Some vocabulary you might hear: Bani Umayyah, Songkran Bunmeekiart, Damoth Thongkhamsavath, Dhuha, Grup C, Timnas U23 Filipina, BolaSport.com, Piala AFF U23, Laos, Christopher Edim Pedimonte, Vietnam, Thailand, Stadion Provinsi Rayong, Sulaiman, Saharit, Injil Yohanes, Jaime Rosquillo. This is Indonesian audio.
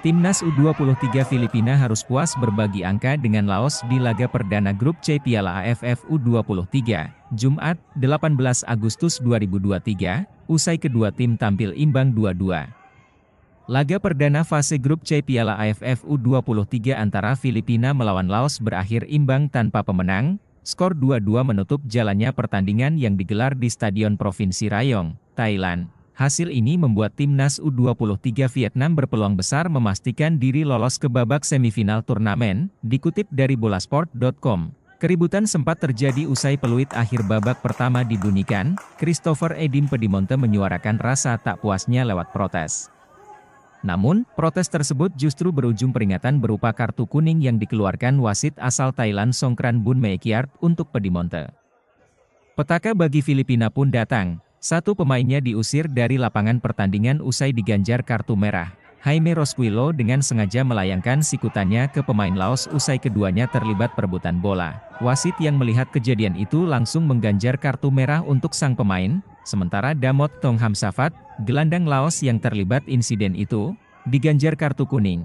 Timnas U23 Filipina harus puas berbagi angka dengan Laos di laga perdana Grup C Piala AFF U23, Jumat, 18 Agustus 2023, usai kedua tim tampil imbang 2-2. Laga perdana fase Grup C Piala AFF U23 antara Filipina melawan Laos berakhir imbang tanpa pemenang, skor 2-2 menutup jalannya pertandingan yang digelar di Stadion Provinsi Rayong, Thailand. Hasil ini membuat Timnas U23 Vietnam berpeluang besar memastikan diri lolos ke babak semifinal turnamen, dikutip dari BolaSport.com. Keributan sempat terjadi usai peluit akhir babak pertama dibunyikan, Christopher Edim Pedimonte menyuarakan rasa tak puasnya lewat protes. Namun, protes tersebut justru berujung peringatan berupa kartu kuning yang dikeluarkan wasit asal Thailand Songkran Bunmeekiart untuk Pedimonte. Petaka bagi Filipina pun datang. Satu pemainnya diusir dari lapangan pertandingan usai diganjar kartu merah. Jaime Rosquillo dengan sengaja melayangkan sikutannya ke pemain Laos usai keduanya terlibat perebutan bola. Wasit yang melihat kejadian itu langsung mengganjar kartu merah untuk sang pemain, sementara Damoth Thongkhamsavath, gelandang Laos yang terlibat insiden itu, diganjar kartu kuning.